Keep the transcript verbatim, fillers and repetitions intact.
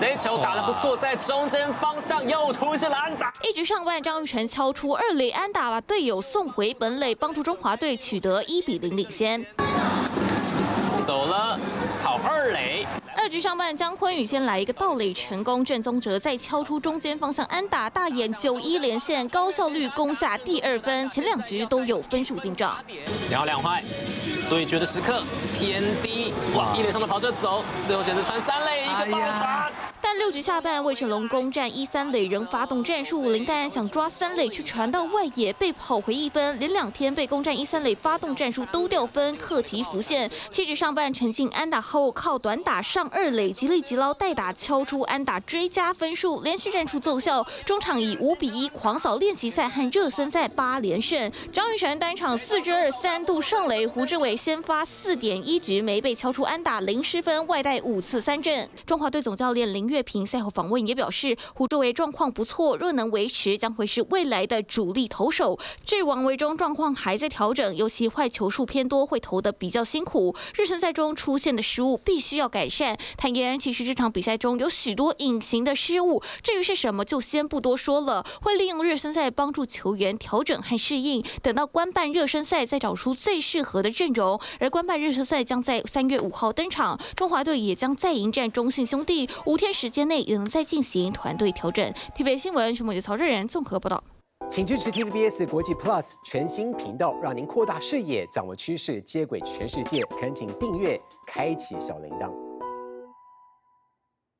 这一球打得不错，在中间方向右突是安打，一直上万张玉成敲出二垒安打，把队友送回本垒，帮助中华队取得一比零领先。走了，跑二垒。 二局上半，江坤宇先来一个盗垒成功，郑宗哲再敲出中间方向安打，大眼九一连线，高效率攻下第二分。前两局都有分数进账，漂亮坏，对决的时刻偏低，哇，一垒上的跑者走，最后选择传三垒一个爆传。但六局下半，魏成龙攻占一三垒仍发动战术，林黛安想抓三垒却传到外野被跑回一分，连两天被攻占一三垒发动战术都掉分，课题浮现。七局上半，陈靖安打后靠短打上。 二垒极力急捞代打敲出安打追加分数，连续战术奏效，中场以五比一狂扫练习赛和热身赛八连胜。张育成单场四支二三度上垒，胡志伟先发四点一局没被敲出安打零失分，外带五次三振。中华队总教练林岳平赛后访问也表示，胡志伟状况不错，若能维持将会是未来的主力投手。至于王维忠状况还在调整，尤其坏球数偏多，会投得比较辛苦。热身赛中出现的失误必须要改善。 坦言，其实这场比赛中有许多隐形的失误，至于是什么就先不多说了。会利用热身赛帮助球员调整和适应，等到官办热身赛再找出最适合的阵容。而官办热身赛将在三月五号登场，中华队也将再迎战中信兄弟，五天时间内也能再进行团队调整。T V B S 新闻，徐梦杰、曹瑞仁综合报道。 请支持 T V B S 国际 Plus 全新频道，让您扩大视野，掌握趋势，接轨全世界。恳请订阅，开启小铃铛。